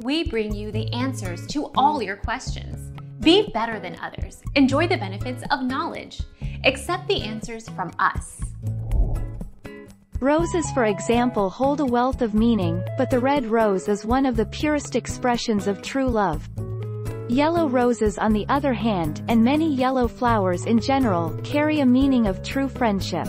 we bring you the answers to all your questions. Be better than others. Enjoy the benefits of knowledge. Accept the answers from us. Roses, for example, hold a wealth of meaning, but the red rose is one of the purest expressions of true love. Yellow roses, on the other hand, and many yellow flowers in general, carry a meaning of true friendship.